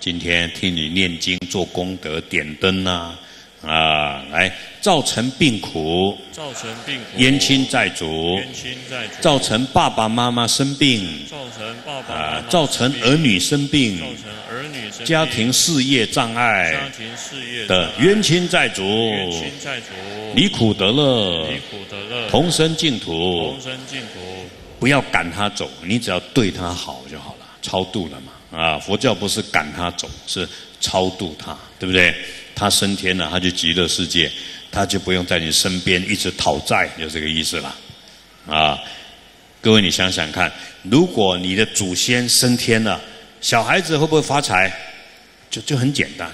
今天替你念经、做功德、点灯啊，啊，来造成病苦，造成病苦，冤亲债主，冤亲债主，造成爸爸妈妈生病，造成爸爸妈妈，造成儿女生病，造成儿女生病，家庭事业障碍，家庭事业的冤亲债主，冤亲债主，离苦得乐，离苦得乐，同生净土，同生净土。 不要赶他走，你只要对他好就好了，超度了嘛。啊，佛教不是赶他走，是超度他，对不对？他升天了，他就极乐世界，他就不用在你身边一直讨债，就这个意思了。啊，各位你想想看，如果你的祖先升天了，小孩子会不会发财？就很简单。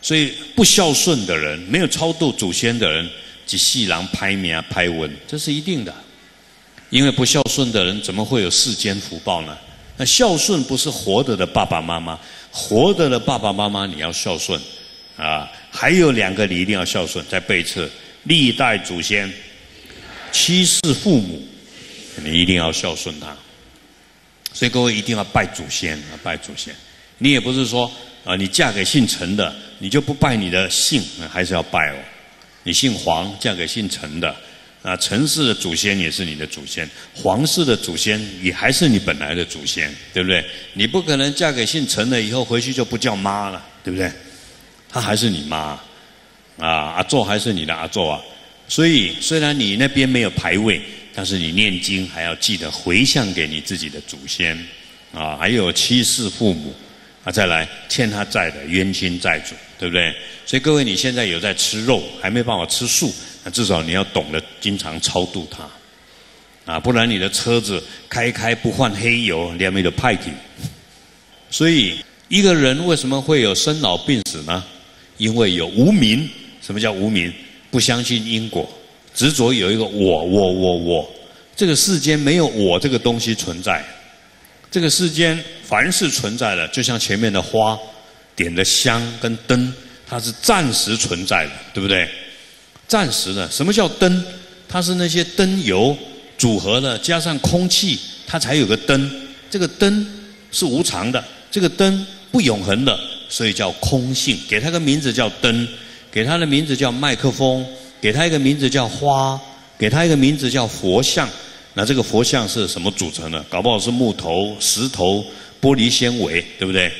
所以不孝顺的人，没有超度祖先的人，即世人歹命歹运，这是一定的。 因为不孝顺的人怎么会有世间福报呢？那孝顺不是活着的爸爸妈妈，活着的爸爸妈妈你要孝顺，啊，还有两个你一定要孝顺。再背一次，历代祖先、七世父母，你一定要孝顺他。所以各位一定要拜祖先啊，拜祖先。你也不是说啊，你嫁给姓陈的，你就不拜你的姓，还是要拜哦。你姓黄，嫁给姓陈的。 啊，陈氏的祖先也是你的祖先，黄氏的祖先也还是你本来的祖先，对不对？你不可能嫁给姓陈了以后回去就不叫妈了，对不对？她还是你妈，啊，阿祖还是你的阿祖啊。所以虽然你那边没有牌位，但是你念经还要记得回向给你自己的祖先，啊，还有七世父母，啊，再来欠他债的冤亲债主，对不对？所以各位，你现在有在吃肉，还没办法吃素。 那至少你要懂得经常超度他，啊，不然你的车子开不换黑油，连没得派去。所以一个人为什么会有生老病死呢？因为有无明。什么叫无明？不相信因果，执着有一个我。这个世间没有我这个东西存在，这个世间凡是存在的，就像前面的花、点的香跟灯，它是暂时存在的，对不对？ 暂时的，什么叫灯？它是那些灯油组合的，加上空气，它才有个灯。这个灯是无常的，这个灯不永恒的，所以叫空性。给它个名字叫灯，给它的名字叫麦克风，给它一个名字叫花，给它一个名字叫佛像。那这个佛像是什么组成的？搞不好是木头、石头、玻璃纤维，对不对？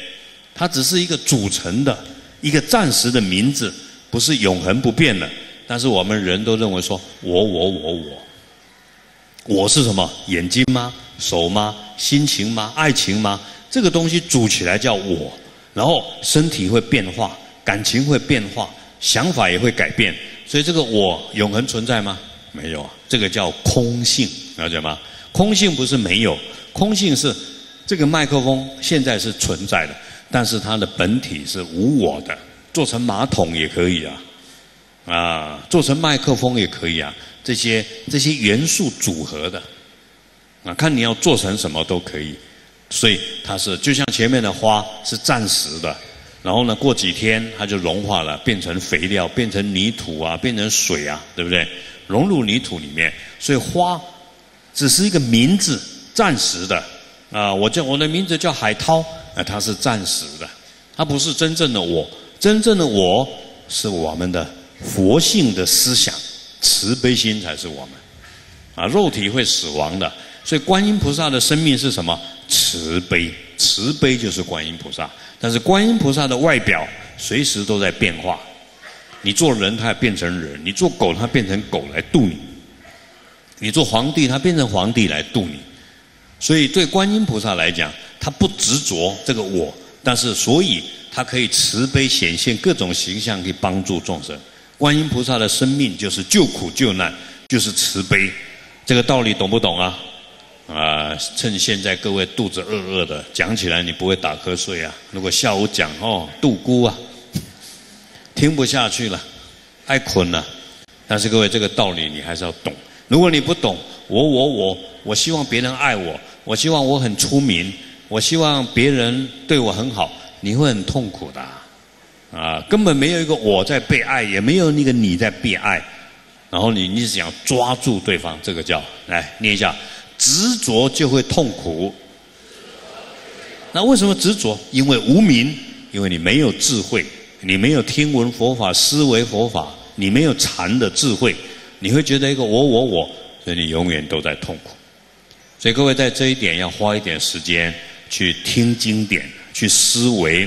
它只是一个组成的，一个暂时的名字，不是永恒不变的。 但是我们人都认为说，我是什么？眼睛吗？手吗？心情吗？爱情吗？这个东西组起来叫我，然后身体会变化，感情会变化，想法也会改变，所以这个我永恒存在吗？没有啊，这个叫空性，了解吗？空性不是没有，空性是这个麦克风现在是存在的，但是它的本体是无我的，做成马桶也可以啊。 啊，做成麦克风也可以啊，这些元素组合的，啊，看你要做成什么都可以，所以它是就像前面的花是暂时的，然后呢，过几天它就融化了，变成肥料，变成泥土啊，变成水啊，对不对？融入泥土里面，所以花只是一个名字，暂时的啊，我的名字叫海涛，啊，它是暂时的，它不是真正的我，真正的我是我们的。 佛性的思想，慈悲心才是我们啊！肉体会死亡的，所以观音菩萨的生命是什么？慈悲，慈悲就是观音菩萨。但是观音菩萨的外表随时都在变化，你做人他变成人，你做狗他变成狗来度你，你做皇帝他变成皇帝来度你。所以对观音菩萨来讲，他不执着这个我，但是所以他可以慈悲显现各种形象去帮助众生。 观音菩萨的生命就是救苦救难，就是慈悲，这个道理懂不懂啊？啊，趁现在各位肚子饿饿的，讲起来你不会打瞌睡啊。如果下午讲哦，肚咕啊，听不下去了，爱困了。但是各位这个道理你还是要懂。如果你不懂，我希望别人爱我，我希望我很出名，我希望别人对我很好，你会很痛苦的啊。 啊，根本没有一个我在被爱，也没有那个你在被爱，然后你想抓住对方，这个叫来念一下，执着就会痛苦，那为什么执着？因为无明，因为你没有智慧，你没有听闻佛法、思维佛法，你没有禅的智慧，你会觉得一个我，所以你永远都在痛苦。所以各位在这一点要花一点时间去听经典，去思维，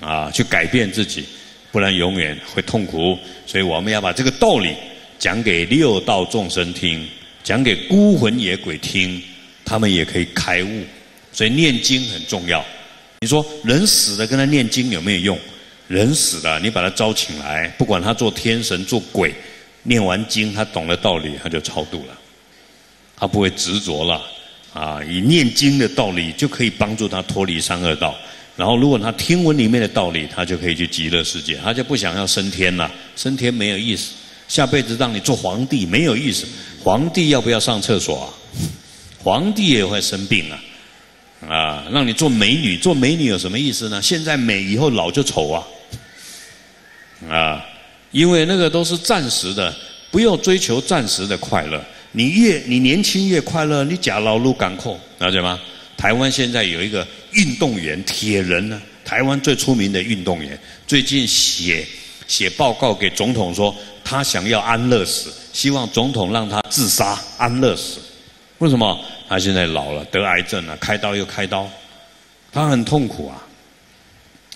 啊，去改变自己，不然永远会痛苦。所以我们要把这个道理讲给六道众生听，讲给孤魂野鬼听，他们也可以开悟。所以念经很重要。你说人死了跟他念经有没有用？人死了，你把他招请来，不管他做天神做鬼，念完经他懂了道理，他就超度了，他不会执着了啊！以念经的道理就可以帮助他脱离三恶道。然后如果他听闻里面的道理，他就可以去极乐世界，他就不想要升天了，升天没有意思。下辈子让你做皇帝没有意思，皇帝要不要上厕所啊？皇帝也会生病啊！啊，让你做美女，做美女有什么意思呢？现在美，以后老就丑啊！啊，因为那个都是暂时的，不要追求暂时的快乐。你年轻越快乐，你假劳碌赶扣，了解吗？台湾现在有一个运动员铁人呢，台湾最出名的运动员，最近写报告给总统说，他想要安乐死，希望总统让他自杀安乐死。为什么？他现在老了，得癌症了，开刀又开刀，他很痛苦啊！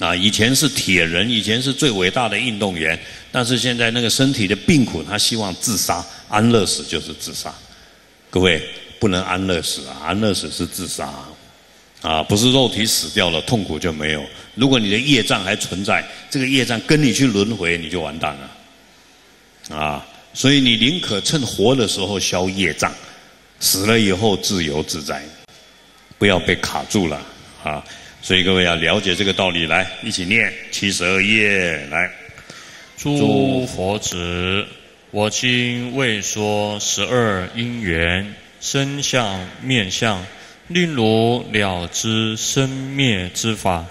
啊，以前是铁人，以前是最伟大的运动员，但是现在那个身体的病苦，他希望自杀，安乐死就是自杀。各位不能安乐死啊，安乐死是自杀啊，啊，不是肉体死掉了，痛苦就没有。如果你的业障还存在，这个业障跟你去轮回，你就完蛋了啊！所以你宁可趁活的时候消业障。死了以后自由自在，不要被卡住了啊！所以各位要了解这个道理，来一起念72页，来。诸佛子，我今为说12因缘身相面相，令如了知生灭之法，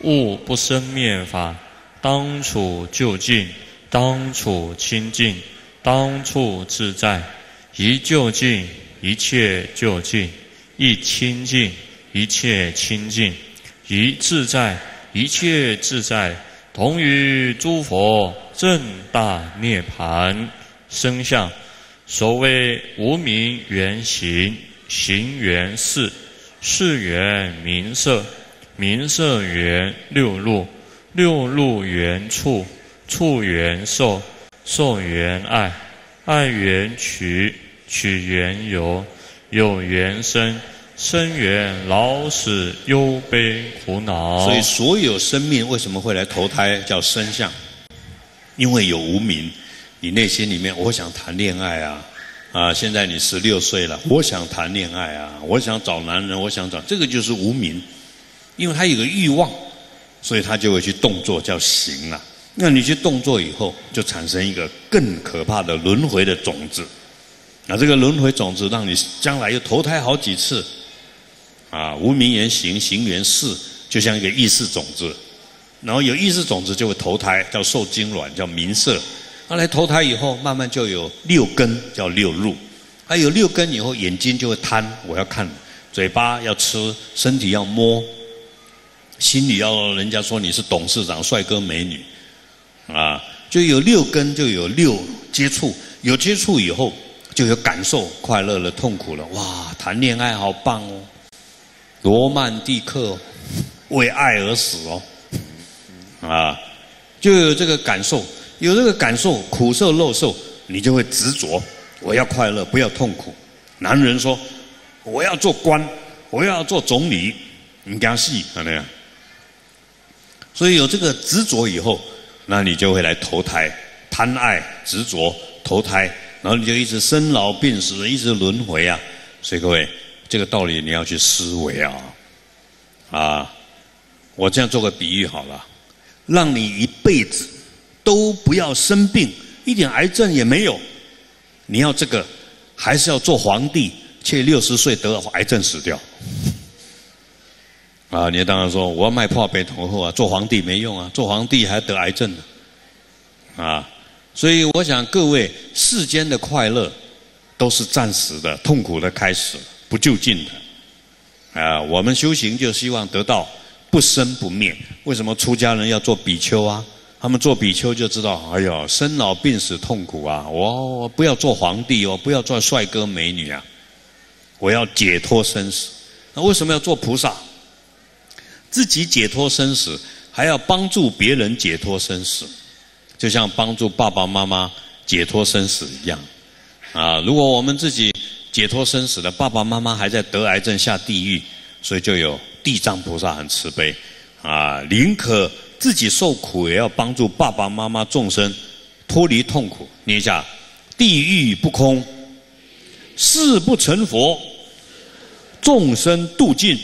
悟不生灭法，当处就近，当处清净，当处自在，一就近。一切究竟，一清净，一切清净，一自在，一切自在，同于诸佛正大涅槃生相。所谓无名缘行，行缘识，识缘名色，名色缘六入，六入缘触，触缘受，受缘爱，爱缘取，取缘由，有缘生，生缘老死忧悲苦恼。所以所有生命为什么会来投胎叫生相？因为有无明，你内心里面我想谈恋爱啊，啊，现在你16岁了，我想谈恋爱啊，我想找男人，我想找，这个就是无明，因为他有个欲望，所以他就会去动作叫行啊。那你去动作以后，就产生一个更可怕的轮回的种子。那这个轮回种子让你将来又投胎好几次，啊，无明缘行，行缘识，就像一个意识种子，然后有意识种子就会投胎，叫受精卵，叫名色。那来投胎以后，慢慢就有6根，叫6入。还有6根以后，眼睛就会贪，我要看；嘴巴要吃，身体要摸，心里要人家说你是董事长、帅哥、美女，啊，就有6根，就有6接触，有接触以后。就有感受，快乐了，痛苦了，哇！谈恋爱好棒哦，罗曼蒂克，为爱而死哦，啊，就有这个感受，有这个感受，苦受、乐受，你就会执着，我要快乐，不要痛苦。男人说，我要做官，我要做总理，你讲戏怎么样？所以有这个执着以后，那你就会来投胎，贪爱、执着、投胎。然后你就一直生老病死，一直轮回啊！所以各位，这个道理你要去思维啊！啊，我这样做个比喻好了，让你一辈子都不要生病，一点癌症也没有，你要这个还是要做皇帝，却60岁得癌症死掉？啊，你当然说我要卖破北头后啊，做皇帝没用啊，做皇帝还得癌症呢！啊！所以我想各位，世间的快乐都是暂时的，痛苦的开始，不究竟的。啊，我们修行就希望得到不生不灭。为什么出家人要做比丘啊？他们做比丘就知道，哎呦，生老病死痛苦啊！我不要做皇帝哦，不要做帅哥美女啊！我要解脱生死。那为什么要做菩萨？自己解脱生死，还要帮助别人解脱生死，就像帮助爸爸妈妈解脱生死一样。啊，如果我们自己解脱生死了，爸爸妈妈还在得癌症下地狱，所以就有地藏菩萨很慈悲，啊，宁可自己受苦，也要帮助爸爸妈妈众生脱离痛苦。念一下：地狱不空，誓不成佛；众生度尽，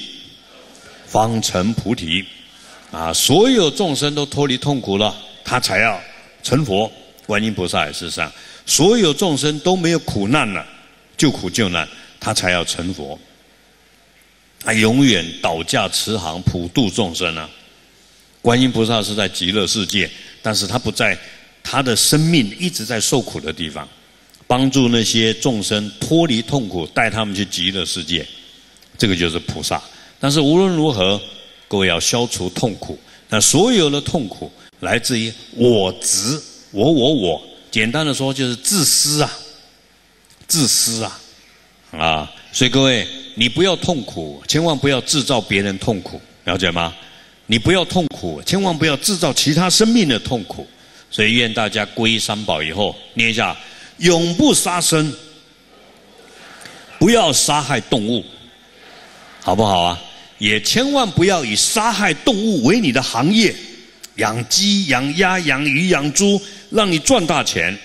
方成菩提。啊，所有众生都脱离痛苦了，他才要成佛。观音菩萨也是这样，所有众生都没有苦难了。救苦救难，他才要成佛。他永远倒驾慈航，普度众生啊！观音菩萨是在极乐世界，但是他不在，他的生命一直在受苦的地方，帮助那些众生脱离痛苦，带他们去极乐世界。这个就是菩萨。但是无论如何，各位要消除痛苦。那所有的痛苦来自于我执，我。简单的说，就是自私啊。自私啊！所以各位，你不要痛苦，千万不要制造别人痛苦，了解吗？你不要痛苦，千万不要制造其他生命的痛苦。所以愿大家皈依三宝以后，念一下：永不杀生，不要杀害动物，好不好啊？也千万不要以杀害动物为你的行业，养鸡、养鸭、养鱼、养猪，让你赚大钱。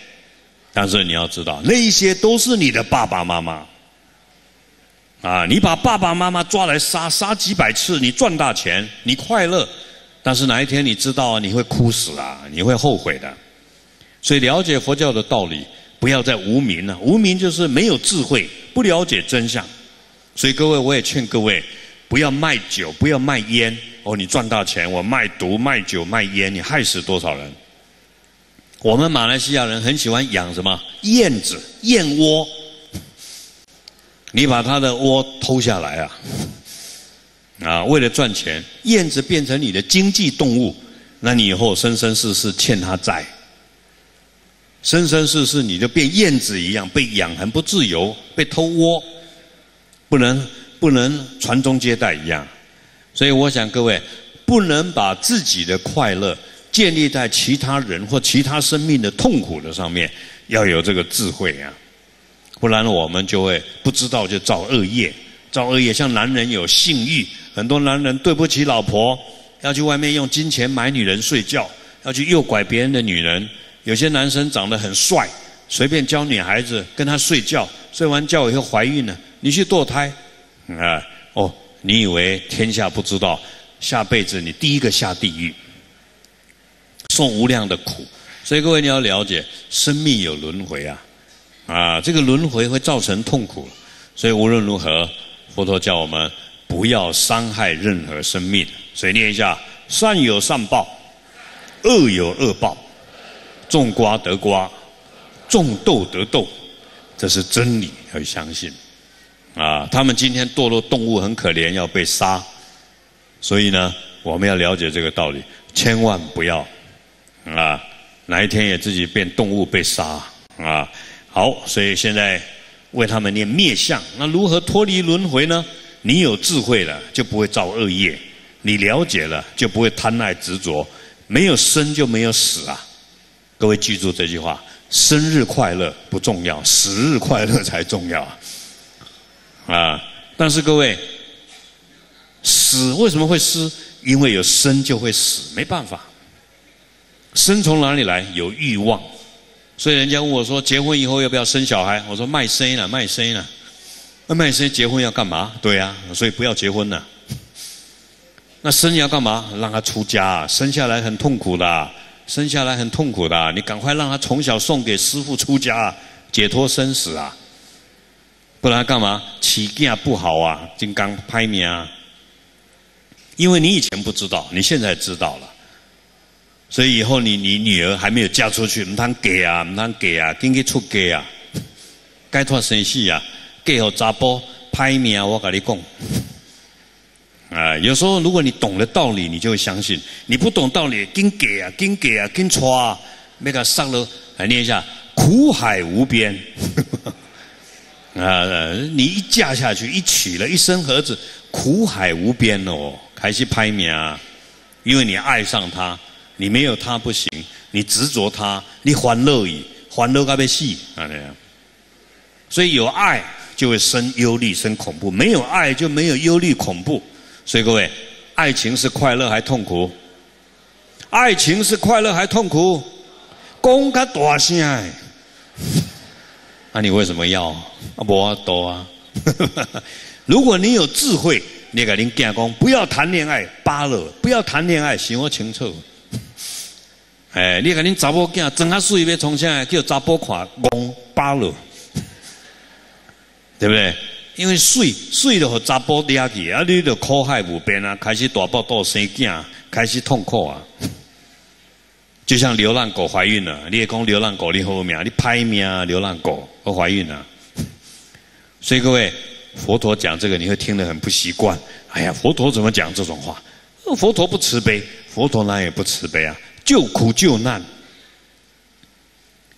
但是你要知道，那一些都是你的爸爸妈妈，啊，你把爸爸妈妈抓来杀，杀几百次，你赚大钱，你快乐，但是哪一天你知道，你会哭死啊，你会后悔的。所以了解佛教的道理，不要再无明了，无明就是没有智慧，不了解真相。所以各位，我也劝各位，不要卖酒，不要卖烟。哦，你赚大钱，我卖毒、卖酒、卖烟，你害死多少人？我们马来西亚人很喜欢养什么燕子、燕窝，你把它的窝偷下来啊！啊，为了赚钱，燕子变成你的经济动物，那你以后生生世世欠它债，生生世世你就变燕子一样被养，很不自由，被偷窝，不能传宗接代一样。所以我想各位不能把自己的快乐建立在其他人或其他生命的痛苦的上面，要有这个智慧啊，不然我们就会不知道就造恶业，造恶业像男人有性欲，很多男人对不起老婆，要去外面用金钱买女人睡觉，要去诱拐别人的女人。有些男生长得很帅，随便教女孩子跟她睡觉，睡完觉以后怀孕了，你去堕胎，啊，哦，你以为天下不知道，下辈子你第一个下地狱。受无量的苦，所以各位你要了解，生命有轮回啊，啊，这个轮回会造成痛苦，所以无论如何，佛陀叫我们不要伤害任何生命。所以念一下：善有善报，恶有恶报，种瓜得瓜，种豆得豆，这是真理，要相信。啊，他们今天堕落动物很可怜，要被杀，所以呢，我们要了解这个道理，千万不要。啊，哪一天也自己变动物被杀啊！好，所以现在为他们念灭相。那如何脱离轮回呢？你有智慧了，就不会造恶业；你了解了，就不会贪爱执着。没有生就没有死啊！各位记住这句话：生日快乐不重要，死日快乐才重要啊！但是各位，死为什么会死？因为有生就会死，没办法。生从哪里来？有欲望，所以人家问我说：“结婚以后要不要生小孩？”我说：“卖身了，卖身了，那卖身结婚要干嘛？”对啊，所以不要结婚了。那生要干嘛？让他出家啊，生下来很痛苦的啊，生下来很痛苦的啊，你赶快让他从小送给师父出家啊，解脱生死啊，不然干嘛？起家不好啊，金刚拍你啊，因为你以前不知道，你现在知道了。所以以后你女儿还没有嫁出去，唔通嫁啊，唔通嫁啊，赶紧出嫁啊，解脱生死啊，嫁予查甫歹命，我跟你讲，啊，有时候如果你懂了道理，你就会相信；你不懂道理，跟给啊，跟给啊，跟抓啊，那个上了来念一下，苦海无边啊！你一嫁下去，一娶了，一生儿子，苦海无边哦，还是拍名啊！因为你爱上他，你没有他不行，你执着他，你欢乐伊，欢乐到要死啊！所以有爱就会生忧虑、生恐怖，没有爱就没有忧虑、恐怖。所以各位，爱情是快乐还痛苦？爱情是快乐还痛苦？讲较大声的，那、啊、你为什么要？啊，无法度啊！如果你有智慧，你甲恁囝讲，不要谈恋爱，罢了，不要谈恋爱，想我清楚。哎，你甲恁查某囝装啊水要从啥？叫查甫看，戆罢了。对不对？因为水就和查甫抓起，啊，你就苦海无边啊，开始大爆肚生囝，开始痛苦啊。就像流浪狗怀孕了，你也讲流浪狗你好命，你拍命啊，流浪狗都怀孕了。所以各位，佛陀讲这个你会听得很不习惯。哎呀，佛陀怎么讲这种话？佛陀不慈悲，佛陀哪也不慈悲啊，救苦救难，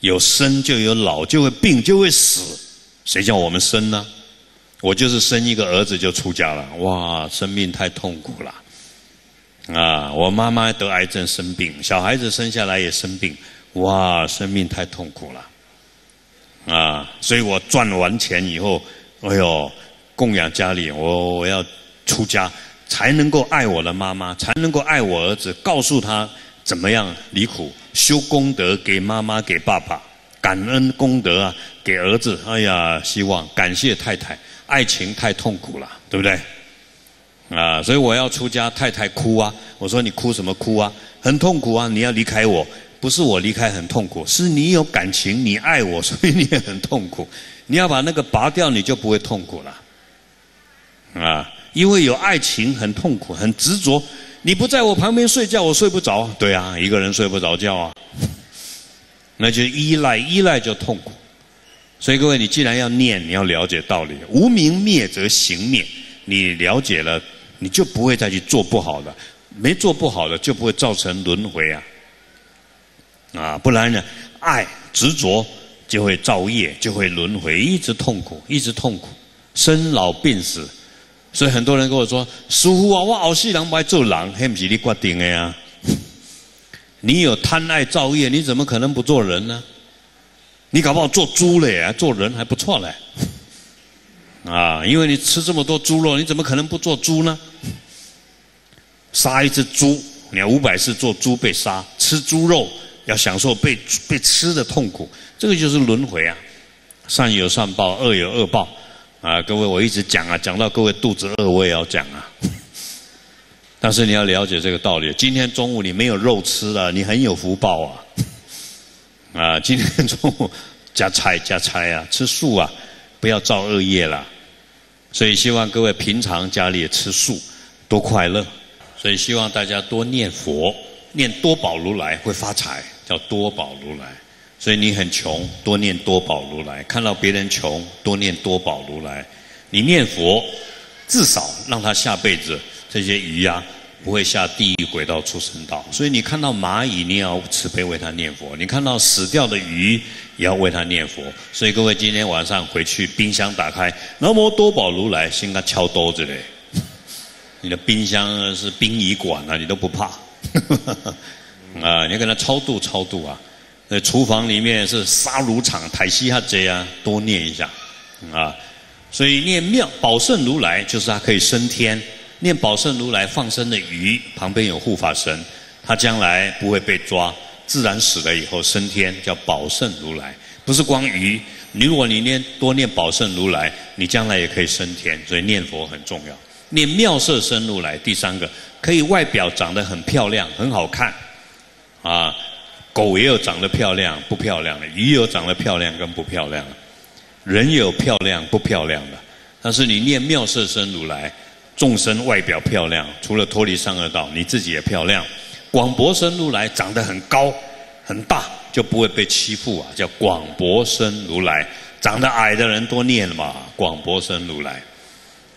有生就有老，就会病就会死。谁叫我们生呢？我就是生一个儿子就出家了，哇，生命太痛苦了啊！我妈妈得癌症生病，小孩子生下来也生病，哇，生命太痛苦了啊！所以我赚完钱以后，哎呦，供养家里，我要出家，才能够爱我的妈妈，才能够爱我儿子，告诉他怎么样离苦，修功德给妈妈给爸爸。感恩功德啊，给儿子，哎呀，希望感谢太太，爱情太痛苦了，对不对？啊，所以我要出家，太太哭啊，我说你哭什么哭啊？很痛苦啊，你要离开我，不是我离开很痛苦，是你有感情，你爱我，所以你也很痛苦。你要把那个拔掉，你就不会痛苦了。啊，因为有爱情很痛苦，很执着。你不在我旁边睡觉，我睡不着。对啊，一个人睡不着觉啊。那就是依赖，依赖就痛苦。所以各位，你既然要念，你要了解道理。无明灭则行灭，你了解了，你就不会再去做不好的，没做不好的就不会造成轮回啊！啊，不然呢，爱执着就会造业，就会轮回，一直痛苦，一直痛苦，生老病死。所以很多人跟我说：“师父啊，我后世人不爱做人，那不是你决定的啊。”你有贪爱造业，你怎么可能不做人呢？你搞不好做猪了呀，做人还不错嘞。啊，因为你吃这么多猪肉，你怎么可能不做猪呢？杀一只猪，你要500次做猪被杀，吃猪肉要享受被吃的痛苦，这个就是轮回啊。善有善报，恶有恶报啊！各位，我一直讲啊，讲到各位肚子饿，我也要讲啊。但是你要了解这个道理。今天中午你没有肉吃了，你很有福报啊！啊，今天中午加菜啊，吃素啊，不要造恶业啦。所以希望各位平常家里也吃素，多快乐。所以希望大家多念佛，念多宝如来会发财，叫多宝如来。所以你很穷，多念多宝如来；看到别人穷，多念多宝如来。你念佛，至少让他下辈子。这些鱼啊，不会下地狱、鬼道、畜生道。所以你看到蚂蚁，你也要慈悲为它念佛；你看到死掉的鱼，也要为它念佛。所以各位今天晚上回去，冰箱打开，南无多宝如来，先给它敲兜子嘞。你的冰箱是殡仪馆啊，你都不怕啊？你要给它超度啊！厨房里面是杀戮场，台西哈贼啊，多念一下啊！所以念妙宝圣如来，就是它可以升天。念宝圣如来放生的鱼，旁边有护法神，他将来不会被抓，自然死了以后升天，叫宝圣如来。不是光鱼，你如果你多念宝圣如来，你将来也可以升天。所以念佛很重要。念妙色身如来，第3个可以外表长得很漂亮，很好看啊。狗也有长得漂亮不漂亮的，鱼有长得漂亮跟不漂亮的，人有漂亮不漂亮的。但是你念妙色身如来。众生外表漂亮，除了脱离善恶道，你自己也漂亮。广博身如来长得很高很大，就不会被欺负啊，叫广博身如来。长得矮的人多念嘛，广博身如来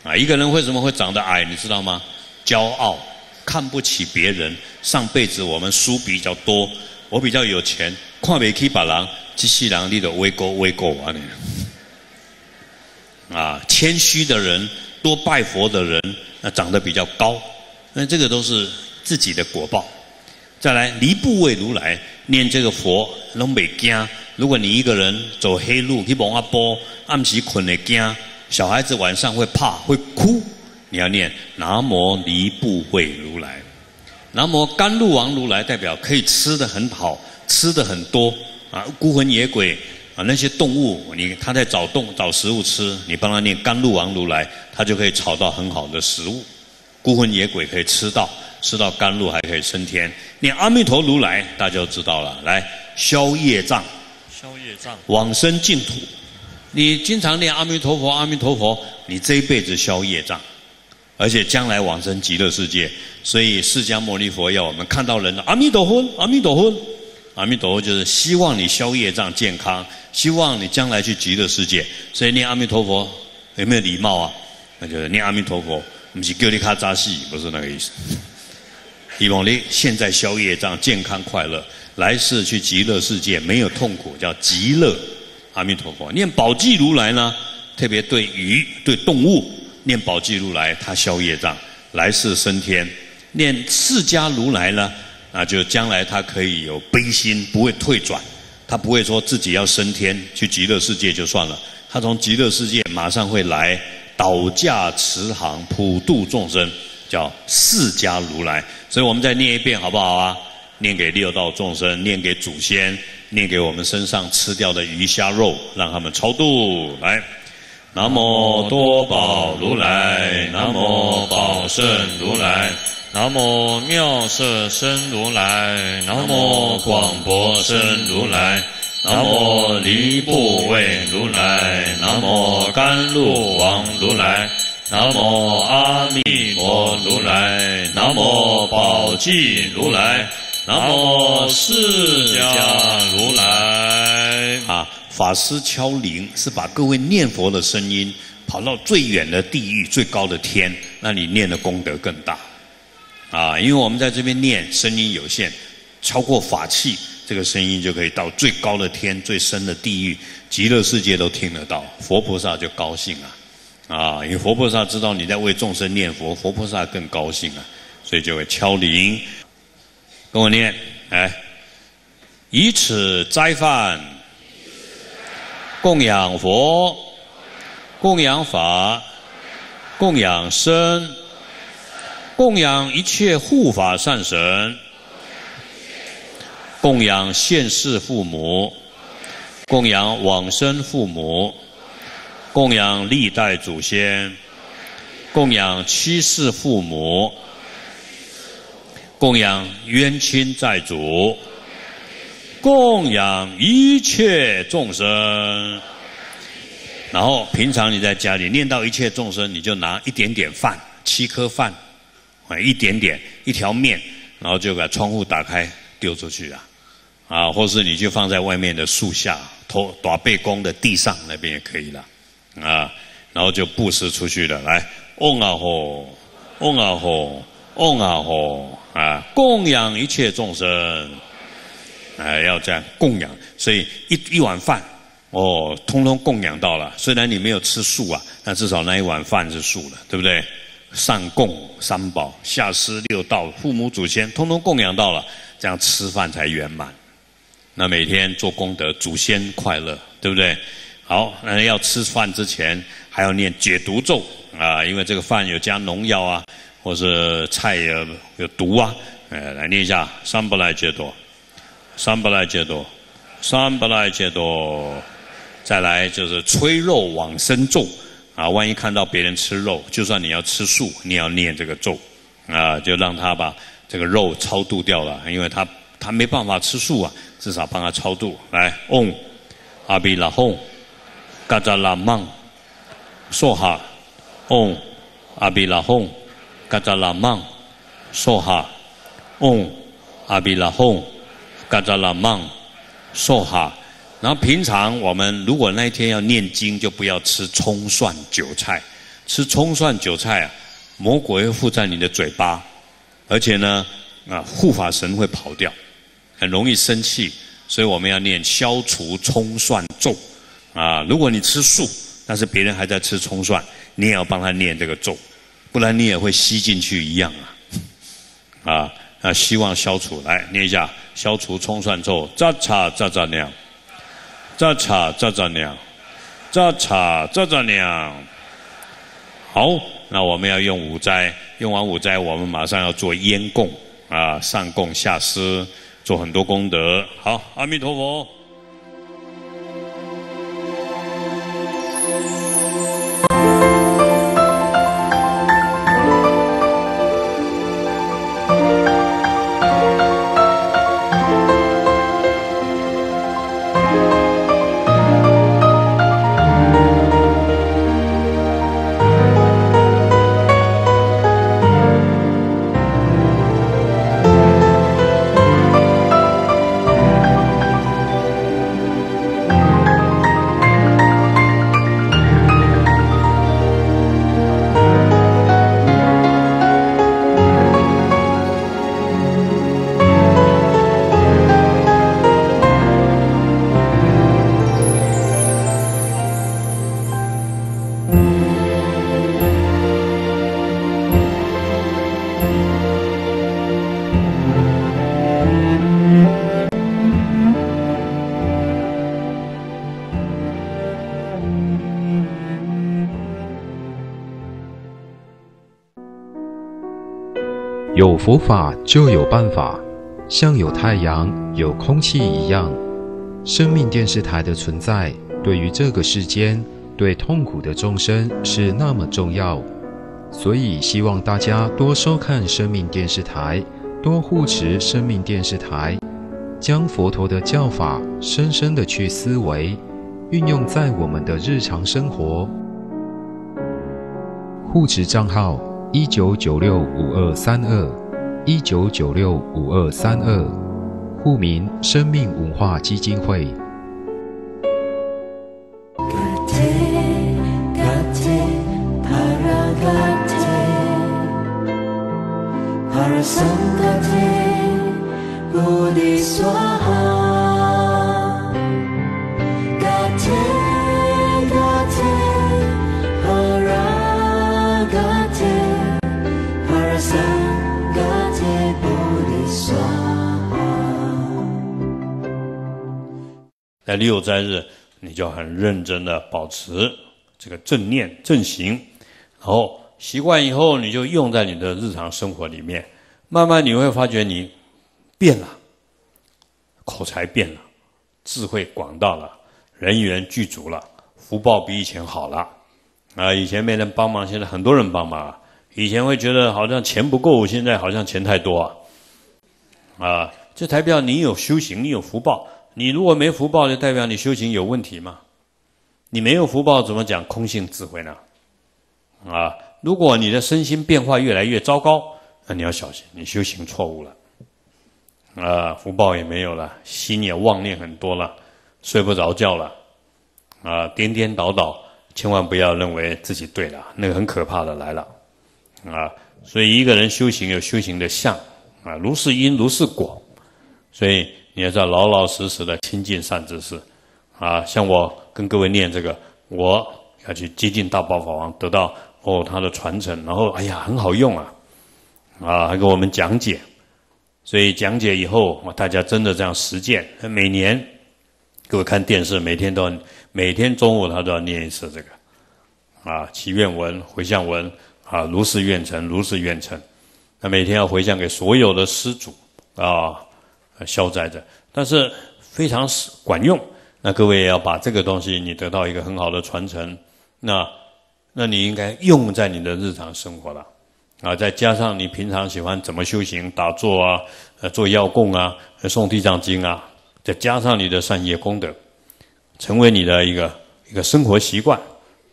啊。一个人为什么会长得矮，你知道吗？骄傲，看不起别人。上辈子我们输比较多，我比较有钱，看不起别人，这世人你就畏高完了。啊，谦虚的人，多拜佛的人，那长得比较高，那这个都是自己的果报。再来，离不畏如来，念这个佛拢袂惊。如果你一个人走黑路去摸阿波，暗时困会惊，小孩子晚上会怕会哭，你要念南无离不畏如来。南无甘露王如来代表可以吃得很好，吃得很多啊，孤魂野鬼。 啊，那些动物，他在找食物吃，你帮他念甘露王如来，他就可以炒到很好的食物。孤魂野鬼可以吃到，吃到甘露还可以升天。念阿弥陀如来，大家就知道了。来，消业障，消业障，往生净土。你经常念阿弥陀佛，阿弥陀佛，你这一辈子消业障，而且将来往生极乐世界。所以释迦牟尼佛要我们看到人的阿弥陀佛，阿弥陀佛。 阿弥陀佛就是希望你消业障、健康，希望你将来去极乐世界。所以念阿弥陀佛有没有礼貌啊？那就是念阿弥陀佛，不是叫你卡扎西，不是那个意思。希望你现在消业障、健康快乐，来世去极乐世界没有痛苦，叫极乐阿弥陀佛。念宝髻如来呢，特别对鱼、对动物，念宝髻如来，他消业障，来世升天。念释迦如来呢？ 那就将来他可以有悲心，不会退转，他不会说自己要升天去极乐世界就算了，他从极乐世界马上会来倒驾慈航，普度众生，叫释迦如来。所以我们再念一遍好不好啊？念给六道众生，念给祖先，念给我们身上吃掉的鱼虾肉，让他们超度。来，南无多宝如来，南无宝胜如来。 南无妙色身如来，南无广博身如来，南无离不畏如来，南无甘露王如来，南无阿弥陀如来，南无宝髻如来，南无释迦如来。啊，法师敲铃是把各位念佛的声音跑到最远的地狱、最高的天，那你念的功德更大。 啊，因为我们在这边念，声音有限，超过法器，这个声音就可以到最高的天、最深的地狱、极乐世界都听得到，佛菩萨就高兴了。啊，因为佛菩萨知道你在为众生念佛，佛菩萨更高兴了，所以就会敲铃，跟我念，来，以此斋饭供养佛、供养法、供养僧。 供养一切护法善神，供养现世父母，供养往生父母，供养历代祖先，供养七世父母，供养冤亲债主，供养一切众生。然后平常你在家里念到一切众生，你就拿一点点饭，7颗饭。 一点点一条面，然后就把窗户打开丢出去啊！啊，或是你就放在外面的树下、打背公的地上那边也可以了啊。然后就布施出去了，来，嗡啊吽，嗡啊吽，嗡啊吽啊！供养一切众生，哎、啊，要这样供养。所以一碗饭哦，通通供养到了。虽然你没有吃素啊，但至少那一碗饭是素了，对不对？ 上供三宝，下施六道，父母祖先，通通供养到了，这样吃饭才圆满。那每天做功德，祖先快乐，对不对？好，那要吃饭之前还要念解毒咒啊，因为这个饭有加农药啊，或是菜有毒啊，来念一下：三不来解毒，三不来解毒，三不来解毒。再来就是催肉往生咒。 啊，万一看到别人吃肉，就算你要吃素，你要念这个咒，啊，就让他把这个肉超度掉了，因为他没办法吃素啊，至少帮他超度。来，嗡，阿比拉吽，嘎扎拉曼，梭哈，嗡，阿比拉吽，嘎扎拉曼，梭哈，嗡，阿比拉吽，嘎扎拉曼，梭哈。 然后平常我们如果那一天要念经，就不要吃葱蒜韭菜。吃葱蒜韭菜啊，魔鬼会附在你的嘴巴，而且呢，护法神会跑掉，很容易生气，所以我们要念消除葱蒜咒啊。如果你吃素，但是别人还在吃葱蒜，你也要帮他念这个咒，不然你也会吸进去一样啊。那希望消除，来念一下消除葱蒜咒，咋查咋咋念，咋查咋咋念，咋查咋咋念。好，那我们要用五斋，用完五斋，我们马上要做烟供啊，上供下施，做很多功德。好，阿弥陀佛。有佛法就有办法，像有太阳、有空气一样。生命电视台的存在，对于这个世间、对痛苦的众生是那么重要，所以希望大家多收看生命电视台，多护持生命电视台，将佛陀的教法深深的去思维，运用在我们的日常生活。护持账号。19965232，19965232，户名生命文化基金会。在六斋日，你就很认真的保持这个正念正行，然后习惯以后，你就用在你的日常生活里面，慢慢你会发觉你变了，口才变了，智慧广大了，人缘具足了，福报比以前好了啊！以前没人帮忙，现在很多人帮忙。以前会觉得好像钱不够，现在好像钱太多啊！这代表你有修行，你有福报。你如果没福报，就代表你修行有问题嘛？你没有福报，怎么讲空性智慧呢？啊，如果你的身心变化越来越糟糕，那你要小心，你修行错误了，啊，福报也没有了，心也妄念很多了，睡不着觉了，啊，颠颠倒倒，千万不要认为自己对了，那个很可怕的来了，啊，所以一个人修行有修行的相，啊，如是因如是果，所以。你要老老实实的亲近善知识，啊，像我跟各位念这个，我要去接近大宝法王，得到他的传承，然后哎呀很好用啊，啊还给我们讲解，所以讲解以后，大家真的这样实践，每年各位看电视，每天中午他都要念一次这个，啊祈愿文、回向文，啊如是愿成，如是愿成，那每天要回向给所有的施主啊。消灾的，但是非常管用。那各位也要把这个东西，你得到一个很好的传承。那你应该用在你的日常生活了啊！再加上你平常喜欢怎么修行、打坐啊、做药供啊、诵地藏经啊，再加上你的善业功德，成为你的一个生活习惯，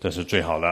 这是最好的。